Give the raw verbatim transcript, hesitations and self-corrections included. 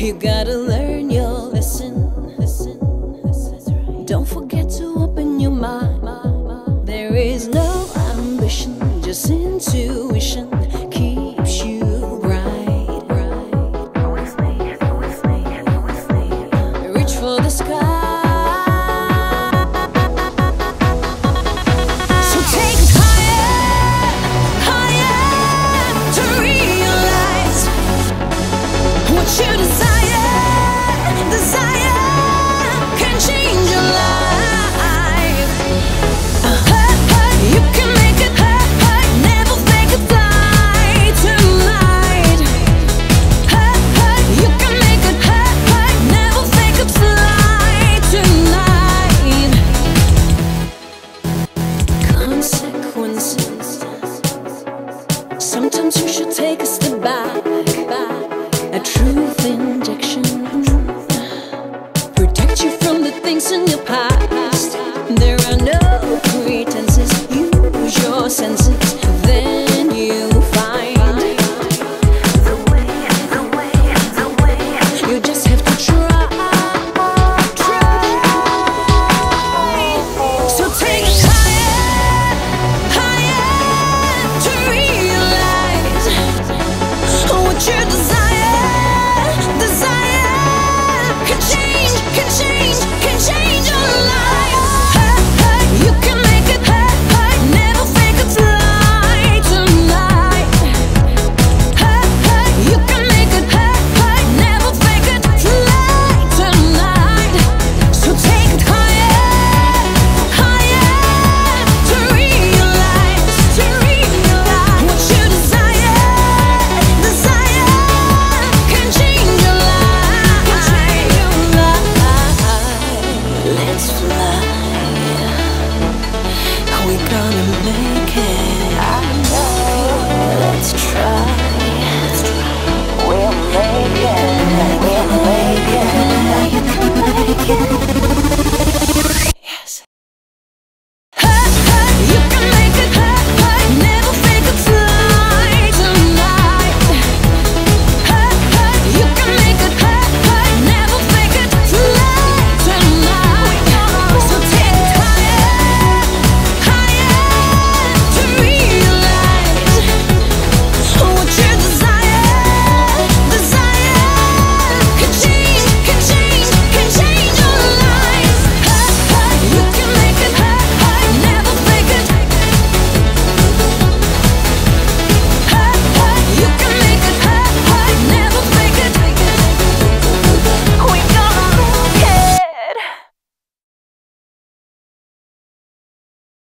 You gotta learn your lesson. Don't forget to open your mind. There is no ambition, just intuition keeps you bright. Reach for the sky. Sometimes you should take a step back, a truth injection, protect you from the things in your past.